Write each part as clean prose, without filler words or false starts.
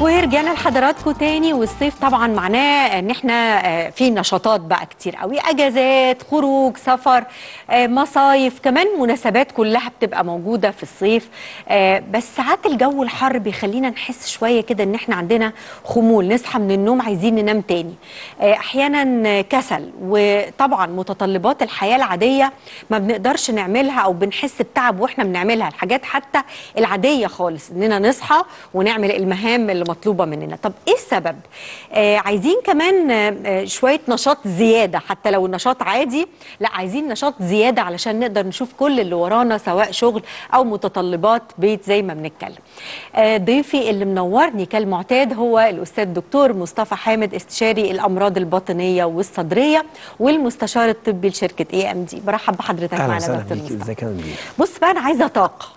ورجعنا لحضراتكم تاني. والصيف طبعا معناه ان احنا في نشاطات بقى كتير قوي، اجازات، خروج، سفر، مصايف، كمان مناسبات كلها بتبقى موجوده في الصيف. بس ساعات الجو الحر بيخلينا نحس شويه كده ان احنا عندنا خمول، نصحى من النوم عايزين ننام تاني، احيانا كسل، وطبعا متطلبات الحياه العاديه ما بنقدرش نعملها او بنحس بتعب واحنا بنعملها، الحاجات حتى العاديه خالص، اننا نصحى ونعمل المهام اللي مطلوبه مننا. طب ايه السبب؟ عايزين كمان شويه نشاط زياده، حتى لو النشاط عادي، لا عايزين نشاط زياده علشان نقدر نشوف كل اللي ورانا، سواء شغل او متطلبات بيت زي ما بنتكلم. ضيفي اللي منورني كالمعتاد هو الاستاذ الدكتور مصطفى حامد، استشاري الامراض الباطنيه والصدريه والمستشار الطبي لشركه AMD. برحب بحضرتك معانا يا دكتور مصطفى. بص بقى، انا عايزه طاقه،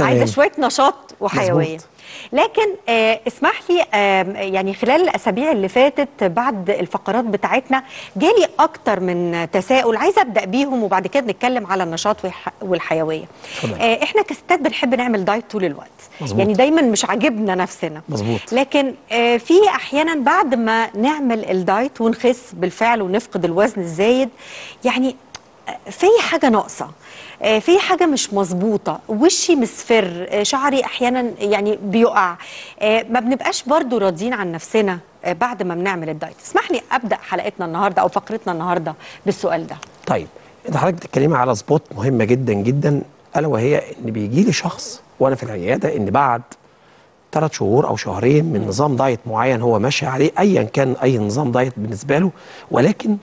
عايزه شويه نشاط وحيويه. مزبوط. لكن اسمح لي، يعني خلال الاسابيع اللي فاتت بعد الفقرات بتاعتنا جالي اكتر من تساؤل، عايزه ابدا بيهم وبعد كده نتكلم على النشاط والحيويه. احنا كستات بنحب نعمل دايت طول الوقت. مزبوط. يعني دايما مش عاجبنا نفسنا. مزبوط. لكن في احيانا بعد ما نعمل الدايت ونخس بالفعل ونفقد الوزن الزايد، يعني في حاجه ناقصه، في حاجه مش مظبوطه، وشي مصفر، شعري احيانا يعني بيقع، ما بنبقاش برضو راضيين عن نفسنا بعد ما بنعمل الدايت. اسمح لي ابدا حلقتنا النهارده او فقرتنا النهارده بالسؤال ده. طيب انت حضرتك بتتكلمي على سبوت مهمه جدا جدا، الا وهي ان بيجي لي شخص وانا في العياده ان بعد 3 شهور او شهرين من نظام دايت معين هو ماشي عليه، ايا كان اي نظام دايت بالنسبه له، ولكن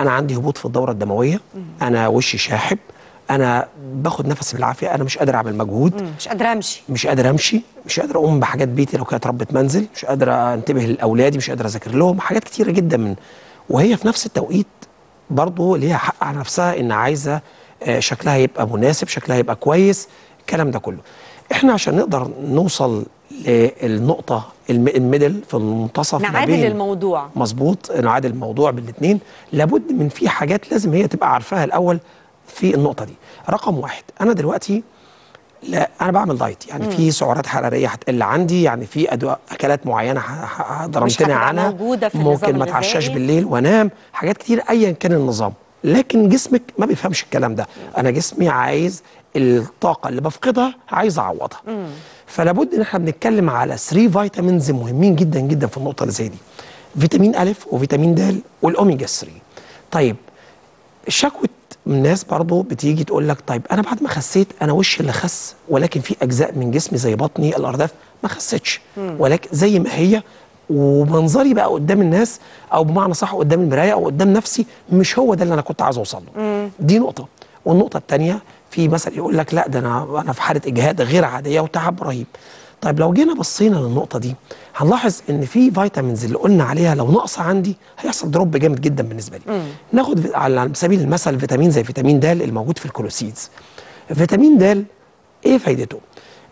انا عندي هبوط في الدوره الدمويه، انا وشي شاحب، انا باخد نفسي بالعافيه، انا مش قادر اعمل مجهود، مش قادر امشي، مش قادر اقوم بحاجات بيتي لو كانت ربة منزل، مش قادر انتبه لاولادي، مش قادر اذاكر لهم، حاجات كتيره جدا من، وهي في نفس التوقيت برضه ليها حق على نفسها ان عايزه شكلها يبقى مناسب، شكلها يبقى كويس، الكلام ده كله. احنا عشان نقدر نوصل للنقطه الميدل، في المنتصف، نعادل الموضوع. مظبوط، نعادل الموضوع بالاثنين، لابد من في حاجات لازم هي تبقى عارفاها الاول في النقطه دي. رقم واحد، انا دلوقتي لا انا بعمل دايت، يعني في سعرات حراريه هتقل عندي، يعني في اكلات معينه ضرمتني عنها، ممكن ما اتعشاش بالليل وانام، حاجات كتير ايا كان النظام، لكن جسمك ما بيفهمش الكلام ده. انا جسمي عايز الطاقه اللي بفقدها عايز اعوضها. فلابد ان احنا بنتكلم على 3 فيتامينز مهمين جدا جدا في النقطه اللي زي دي، فيتامين أ وفيتامين د والاوميجا 3. طيب شكوى الناس برضه بتيجي تقول لك طيب انا بعد ما خسيت، انا وشي اللي خس، ولكن في اجزاء من جسمي زي بطني، الارداف، ما خستش، ولكن زي ما هي، ومنظري بقى قدام الناس، او بمعنى صح قدام المرايه او قدام نفسي، مش هو ده اللي انا كنت عايز اوصل له. دي نقطه. والنقطه الثانيه، في مثل يقول لك لا ده انا في حاله اجهاد غير عاديه وتعب رهيب. طيب لو جينا بصينا للنقطه دي هنلاحظ ان في فيتامينز اللي قلنا عليها لو ناقصه عندي هيحصل دروب جامد جدا بالنسبه لي. ناخد على سبيل المثل فيتامين زي فيتامين د الموجود في الكولوسيز. فيتامين د ايه فايدته؟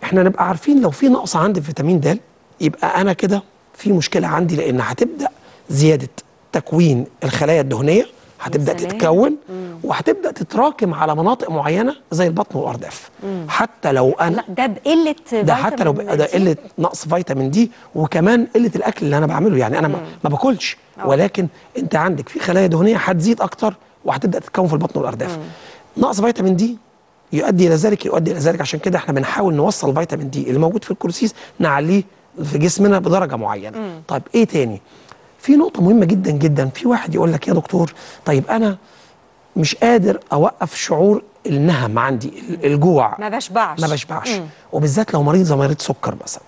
احنا نبقى عارفين لو في نقص عندي في فيتامين د يبقى انا كده في مشكله عندي، لان هتبدا زياده تكوين الخلايا الدهنيه، هتبدا تتكون وهتبدا تتراكم على مناطق معينه زي البطن والارداف. حتى لو انا ده بقله، ده حتى لو ده قله نقص فيتامين دي، وكمان قله الاكل اللي انا بعمله، يعني انا ما باكلش، ولكن انت عندك في خلايا دهنيه هتزيد اكتر وهتبدا تتكون في البطن والارداف. نقص فيتامين دي يؤدي الى ذلك، عشان كده احنا بنحاول نوصل فيتامين دي اللي موجود في الكولوسيز نعليه في جسمنا بدرجه معينه. طيب ايه تاني؟ في نقطة مهمة جدا جدا، في واحد يقول لك يا دكتور طيب أنا مش قادر أوقف شعور النهم عندي، الجوع، ما بشبعش، وبالذات لو مريض زي مريض سكر مثلا.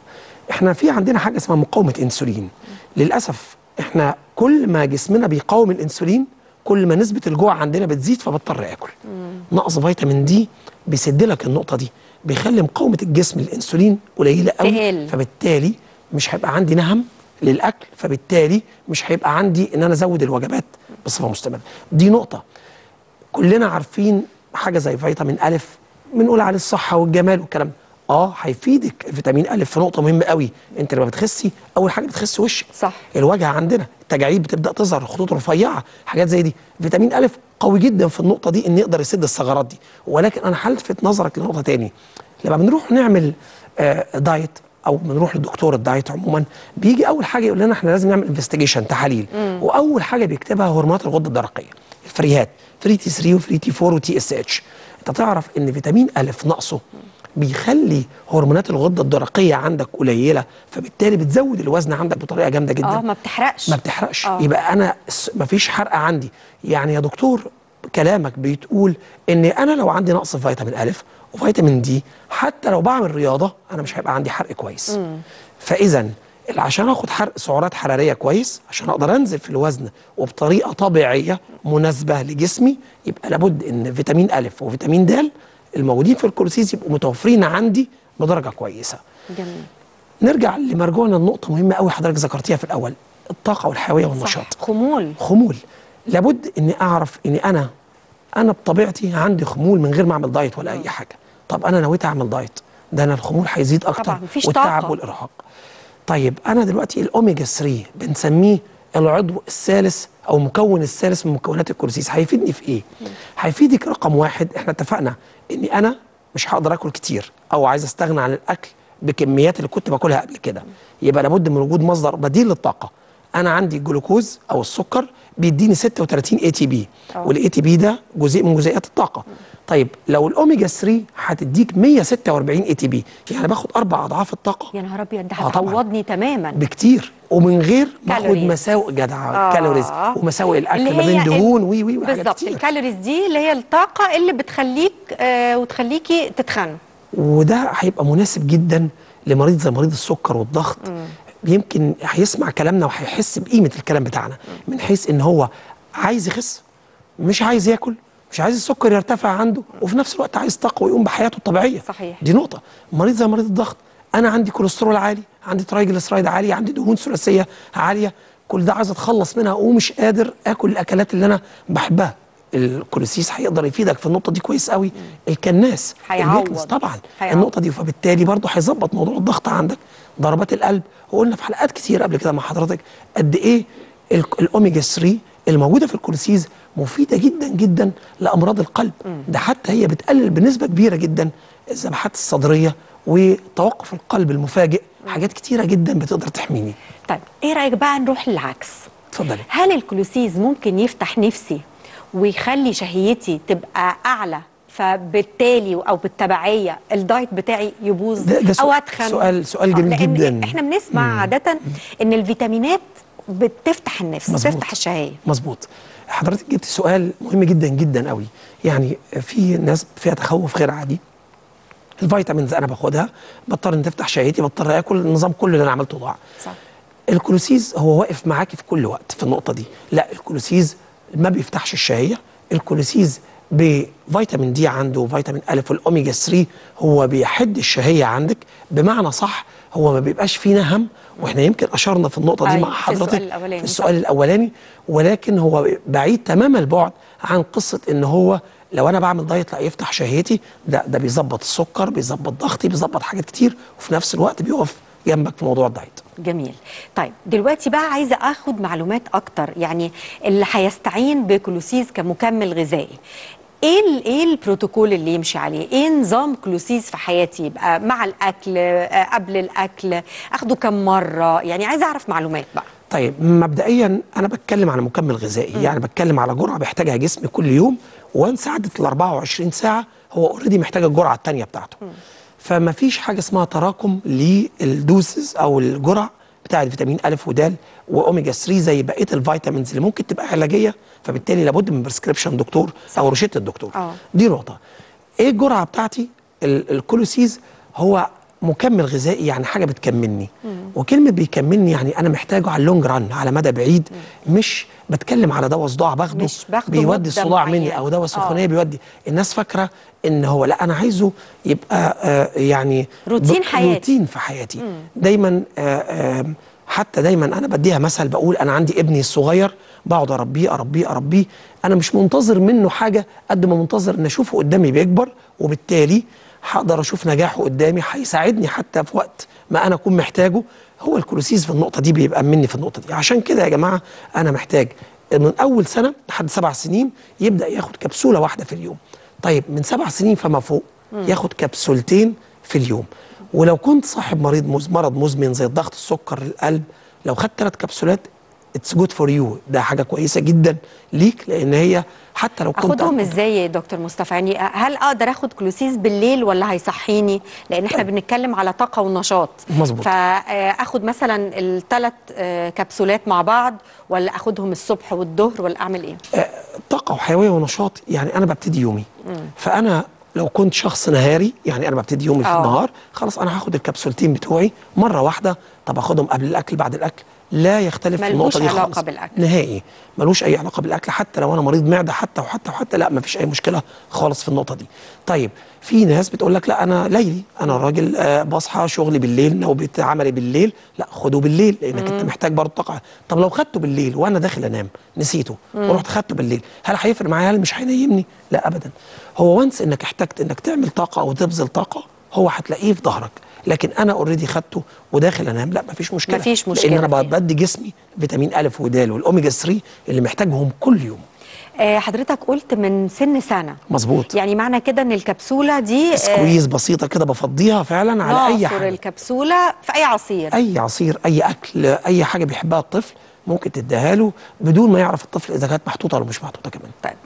إحنا في عندنا حاجة اسمها مقاومة إنسولين. للأسف إحنا كل ما جسمنا بيقاوم الإنسولين كل ما نسبة الجوع عندنا بتزيد، فبضطر آكل. نقص فيتامين دي بيسد لك النقطة دي، بيخلي مقاومة الجسم للإنسولين قليلة قوي، فبالتالي مش هيبقى عندي نهم للاكل، فبالتالي مش هيبقى عندي ان انا ازود الوجبات بصفه مستمره. دي نقطه كلنا عارفين. حاجه زي فيتامين أ بنقول عليه الصحه والجمال والكلام، هيفيدك فيتامين أ في نقطه مهمه قوي. انت لما بتخسي اول حاجه بتخسي وشك، صح، الوجه عندنا التجاعيد بتبدا تظهر، الخطوط رفيعه، حاجات زي دي. فيتامين أ قوي جدا في النقطه دي، ان يقدر يسد الثغرات دي. ولكن انا هلفت نظرك لنقطه تاني، لما بنروح نعمل دايت او بنروح لدكتور الدايت عموما، بيجي اول حاجه يقول لنا احنا لازم نعمل انفستيجيشن، تحاليل، واول حاجه بيكتبها هرمونات الغده الدرقيه، الفريهات، فري تي 3 وفري تي 4 وتي اس اتش. انت تعرف ان فيتامين الف ناقصه بيخلي هرمونات الغده الدرقيه عندك قليله، فبالتالي بتزود الوزن عندك بطريقه جامده جدا. ما بتحرقش، يبقى انا مفيش حرقه عندي. يعني يا دكتور كلامك بتقول ان انا لو عندي نقص في فيتامين الف وفيتامين دي حتى لو بعمل رياضه انا مش هيبقى عندي حرق كويس. فاذا عشان اخد حرق سعرات حراريه كويس، عشان اقدر انزل في الوزن وبطريقه طبيعيه مناسبه لجسمي، يبقى لابد ان فيتامين الف وفيتامين د الموجودين في الكولوسيز يبقوا متوفرين عندي بدرجه كويسه. جميل. نرجع لمرجوعنا لنقطه مهمه قوي حضرتك ذكرتيها في الاول، الطاقه والحيويه والنشاط. صح. خمول. لابد اني اعرف ان انا بطبيعتي عندي خمول من غير ما اعمل دايت ولا اي حاجه. طب انا نويت اعمل دايت، ده انا الخمول هيزيد اكتر والتعب طاقة. والارهاق. طيب انا دلوقتي الاوميجا 3 بنسميه العضو الثالث او المكون الثالث من مكونات الكولوسيز، هيفيدني في ايه؟ هيفيدك رقم واحد، احنا اتفقنا اني انا مش هقدر اكل كتير او عايز استغنى عن الاكل بكميات اللي كنت باكلها قبل كده، يبقى لابد من وجود مصدر بديل للطاقه. انا عندي الجلوكوز او السكر بيديني 36 اي تي بي، والاي تي بي ده جزء من جزيئات الطاقه. طيب لو الاوميجا 3 هتديك 146 اي تي بي، يعني باخد 4 اضعاف الطاقه. يا نهار ابيض، ده هتعوضني تماما بكتير، ومن غير ما اخد مساوئ كالوريز ومساوئ الاكل ما بين دهون وحاجات كتير. بالظبط، الكالوريز دي اللي هي الطاقه اللي بتخليك وتخليكي تتخن، وده هيبقى مناسب جدا لمريض زي مريض السكر والضغط. يمكن هيسمع كلامنا وهيحس بقيمه الكلام بتاعنا، من حيث ان هو عايز يخس، مش عايز ياكل، مش عايز السكر يرتفع عنده، وفي نفس الوقت عايز طاقه ويقوم بحياته الطبيعيه. صحيح. دي نقطه. مريض زي مريض الضغط، انا عندي كوليسترول عالي، عندي ترايجليسرايد عالي، عندي دهون ثلاثيه عاليه، كل ده عايز اتخلص منها ومش قادر اكل الاكلات اللي انا بحبها. الكولوسيز هيقدر يفيدك في النقطه دي كويس قوي. الكناس هيعوض طبعا النقطه دي، فبالتالي برضه هيظبط موضوع الضغط عندك، ضربات القلب. وقلنا في حلقات كتير قبل كده مع حضرتك قد ايه الاوميجا 3 الموجوده في الكولوسيز مفيده جدا جدا لامراض القلب. ده حتى هي بتقلل بنسبه كبيره جدا الذبحات الصدريه وتوقف القلب المفاجئ، حاجات كتيره جدا بتقدر تحميني. طيب ايه رايك بقى نروح للعكس؟ اتفضلي. هل الكولوسيز ممكن يفتح نفسي ويخلي شهيتي تبقى اعلى، فبالتالي او بالتبعيه الدايت بتاعي يبوظ او اتخن؟ سؤال جميل جدا. لأن احنا بنسمع عاده ان الفيتامينات بتفتح النفس. مزبوط. بتفتح الشهيه. مظبوط. حضرتك جبت سؤال مهم جدا جدا قوي. يعني في ناس فيها تخوف غير عادي، الفيتامينز انا باخدها بضطر ان تفتح شهيتي، بضطر اكل، النظام كله اللي انا عملته ضاع. صح. الكولوسيز هو واقف معاكي في كل وقت في النقطه دي. لا، الكولوسيز ما بيفتحش الشهيه، الكولوسيز بفيتامين دي عنده وفيتامين الف والاوميجا 3 هو بيحد الشهيه عندك، بمعنى صح هو ما بيبقاش فيه نهم، واحنا يمكن اشرنا في النقطه دي مع حضرتك في السؤال الاولاني، ولكن هو بعيد تمام البعد عن قصه ان هو لو انا بعمل دايت لا يفتح شهيتي. لا، ده بيظبط السكر، بيظبط ضغطي، بيظبط حاجات كتير، وفي نفس الوقت بيقف جنبك في موضوع الدايت. جميل. طيب دلوقتي بقى عايزه اخد معلومات اكتر، يعني اللي هيستعين بكولوسيز كمكمل غذائي، ايه البروتوكول اللي يمشي عليه؟ ايه نظام كولوسيز في حياتي؟ يبقى مع الاكل، قبل الاكل، اخده كم مره؟ يعني عايزه اعرف معلومات بقى. طيب مبدئيا انا بتكلم على مكمل غذائي، يعني بتكلم على جرعه بيحتاجها جسمي كل يوم، وانس عدت ال 24 ساعه هو اوريدي محتاج الجرعه الثانيه بتاعته. فما فيش حاجه اسمها تراكم للدوسز او الجرعه بتاعت فيتامين الف ودال واوميجا 3 زي بقيه الفيتامينز اللي ممكن تبقى علاجيه، فبالتالي لابد من بريسكريبشن دكتور. صح. او روشته الدكتور. دي نقطه. ايه الجرعه بتاعتي؟ الكولوسيز هو مكمل غذائي، يعني حاجه بتكملني. وكلمه بيكملني يعني انا محتاجه على اللونج ران، على مدى بعيد. مش بتكلم على دواء صداع باخده بيودي الصداع مني، او دواء سخونيه بيودي. الناس فاكره ان هو لا، انا عايزه يبقى يعني روتين حياتي، روتين في حياتي. دايما حتى دايما انا بديها مثل، بقول انا عندي ابني الصغير بقعد اربيه اربيه اربيه، انا مش منتظر منه حاجه قد ما منتظر ان اشوفه قدامي بيكبر، وبالتالي هقدر اشوف نجاحه قدامي، هيساعدني حتى في وقت ما انا اكون محتاجه. هو الكولوسيز في النقطه دي بيبقى مني في النقطه دي. عشان كده يا جماعه انا محتاج من اول سنه لحد 7 سنين يبدا ياخد كبسوله واحده في اليوم. طيب من 7 سنين فما فوق ياخد كبسولتين في اليوم، ولو كنت صاحب مرض مزمن زي الضغط، السكر، القلب، لو خدت 3 كبسولات اتس جود فور يو، ده حاجه كويسه جدا ليك، لان هي حتى لو كنت اخدهم ازاي يا دكتور مصطفى؟ يعني هل اقدر اخد كلوسيز بالليل ولا هيصحيني؟ لان احنا بنتكلم على طاقه ونشاط. مظبوط. فاخد مثلا ال3 كبسولات مع بعض، ولا اخدهم الصبح والظهر، ولا اعمل ايه؟ طاقه وحيويه ونشاط. يعني انا ببتدي يومي، فانا لو كنت شخص نهاري، يعني انا ببتدي يومي في النهار، خلاص انا هاخد الكبسولتين بتوعي مره واحده. طب اخدهم قبل الاكل بعد الاكل؟ لا يختلف في النقطه دي خالص. ملوش علاقه بالاكل نهائي، ملوش اي علاقه بالاكل، حتى لو انا مريض معده حتى وحتى وحتى، لا مفيش اي مشكله خالص في النقطه دي. طيب في ناس بتقول لك لا انا ليلي، انا راجل بصحى شغلي بالليل، نوبه عملي بالليل، لا خده بالليل لانك انت محتاج برضه طاقه. طب لو خدته بالليل وانا داخل انام نسيته ورحت خدته بالليل، هل هيفرق معايا؟ هل مش هينيمني؟ لا ابدا. هو وانس انك احتجت انك تعمل طاقه او تبذل طاقه، هو هتلاقيه في ظهرك. لكن انا اوريدي خدته وداخل انام، لا مفيش مشكله، لان انا بدي جسمي فيتامين أ ودال والاوميجا 3 اللي محتاجهم كل يوم. حضرتك قلت من سن سنه. مظبوط. يعني معنى كده ان الكبسوله دي سكويز بسيطه كده بفضيها فعلا على اي حاجه، الكبسوله في اي عصير، اي عصير، اي اكل، اي حاجه بيحبها الطفل ممكن تديها له بدون ما يعرف الطفل اذا كانت محطوطه ولا مش محطوطه كمان. طيب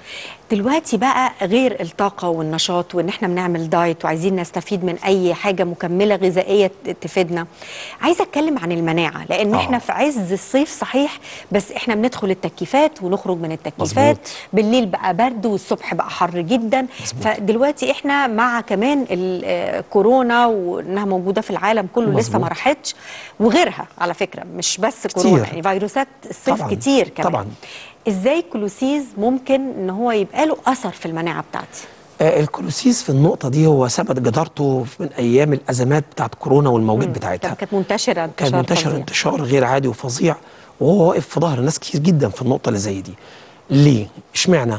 دلوقتي بقى، غير الطاقه والنشاط وان احنا بنعمل دايت وعايزين نستفيد من اي حاجه مكمله غذائيه تفيدنا، عايزه اتكلم عن المناعه، لان احنا في عز الصيف صحيح، بس احنا بندخل التكييفات ونخرج من التكييفات. مزبوط. بالليل بقى برد والصبح بقى حر جدا. مزبوط. فدلوقتي احنا مع كمان الكورونا وانها موجوده في العالم كله. مزبوط. لسه ما راحتش، وغيرها على فكره، مش بس كورونا، يعني فيروسات الصيف طبعاً. كتير كمان. طبعا. ازاي كلوسيز ممكن ان هو يبقى له اثر في المناعه بتاعتي؟ الكلوسيز في النقطه دي هو ثبت جدارته من ايام الازمات بتاعت كورونا والموجات بتاعتها، كانت منتشره انتشار انتشار غير عادي وفظيع، وهو واقف في ظهر ناس كتير جدا في النقطه اللي زي دي. ليه؟ اشمعنى؟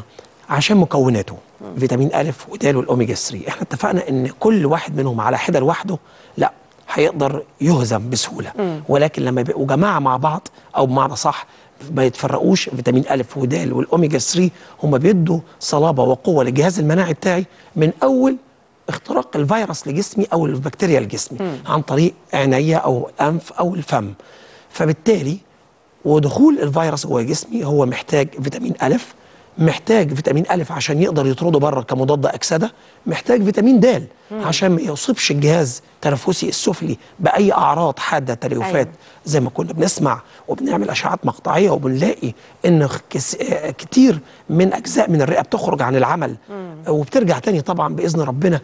عشان مكوناته فيتامين أ ودال والاوميجا 3. احنا اتفقنا ان كل واحد منهم على حده لوحده لا هيقدر يهزم بسهوله، ولكن لما يبقوا جماعه مع بعض، او بمعنى صح ما يتفرقوش، فيتامين أ ودال والأوميجا 3 هم بيدوا صلابة وقوة للجهاز المناعي بتاعي من أول اختراق الفيروس لجسمي أو البكتيريا لجسمي عن طريق عينيا أو أنف أو الفم. فبالتالي ودخول الفيروس جوه جسمي، هو محتاج فيتامين أ، محتاج فيتامين أ عشان يقدر يطرده بره كمضاد أكسدة، محتاج فيتامين د عشان ما يصيبش الجهاز التنفسي السفلي بأي أعراض حادة، تليفات. أيوة. زي ما كنا بنسمع وبنعمل أشعات مقطعية وبنلاقي إن كتير من أجزاء من الرئة بتخرج عن العمل وبترجع تاني طبعا بإذن ربنا،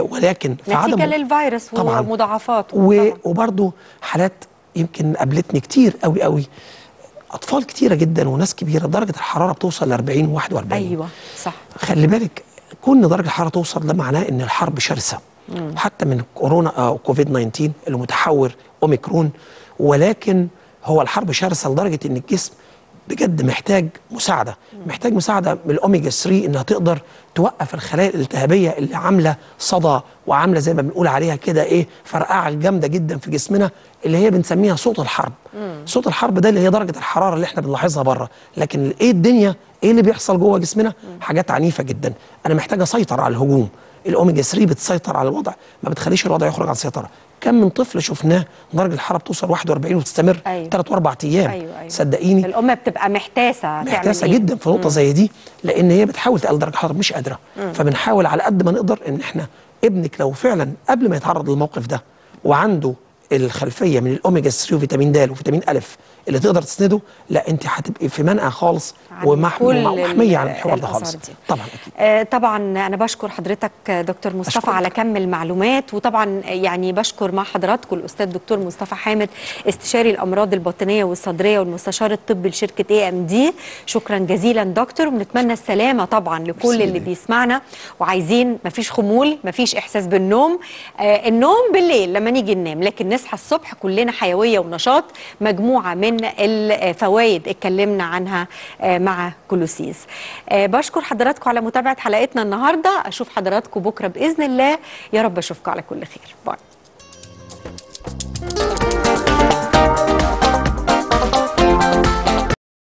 ولكن في عدم نتيجة للفيروس ومضاعفاته طبعا. وبرضه حالات يمكن قابلتني كتير قوي قوي، أطفال كتيرة جدا وناس كبيرة درجة الحرارة بتوصل ل 40 و41. أيوة صح. خلي بالك، كون درجة الحرارة توصل ده معناه إن الحرب شرسة، حتى من كورونا أو كوفيد 19 اللي متحور أوميكرون، ولكن هو الحرب شرسة لدرجة إن الجسم بجد محتاج مساعدة، محتاج مساعدة من الأوميجا 3 إنها تقدر توقف الخلايا الالتهابية اللي عاملة صدى وعاملة زي ما بنقول عليها كده إيه، فرقعة جامدة جدا في جسمنا، اللي هي بنسميها صوت الحرب. صوت الحرب ده اللي هي درجة الحرارة اللي احنا بنلاحظها بره، لكن إيه الدنيا إيه اللي بيحصل جوه جسمنا؟ حاجات عنيفة جدا. أنا محتاج أسيطر على الهجوم، الأوميجا 3 بتسيطر على الوضع، ما بتخليش الوضع يخرج عن سيطرة. كم من طفل شفناه درجة الحرارة بتوصل 41 وتستمر 3 و4 أيام. أيوة. صدقيني الأم بتبقى محتاسة، محتاسة جدا في نقطة زي دي، لأن هي بتحاول تقلل درجة الحرارة مش قادرة. فبنحاول على قد ما نقدر إن احنا ابنك لو فعلا قبل ما يتعرض للموقف ده وعنده الخلفية من الأوميجا 3 وفيتامين د وفيتامين أ اللي تقدر تسنده، لا انت هتبقي في منقى خالص ومحميه عن الحوار ده خالص. طبعا اكيد. طبعا انا بشكر حضرتك دكتور مصطفى على كم المعلومات، وطبعا يعني بشكر مع حضراتكم الاستاذ دكتور مصطفى حامد استشاري الامراض الباطنيه والصدريه والمستشار الطبي لشركه AMD. شكرا جزيلا دكتور، ونتمنى السلامه طبعا لكل اللي بيسمعنا، وعايزين مفيش خمول، مفيش احساس بالنوم. النوم بالليل لما نيجي ننام، لكن نصحى الصبح كلنا حيويه ونشاط. مجموعه من الفوائد اتكلمنا عنها مع كلوسيز. بشكر حضراتكم على متابعة حلقتنا النهاردة، أشوف حضراتكم بكرة بإذن الله، يا رب أشوفكم على كل خير. باي.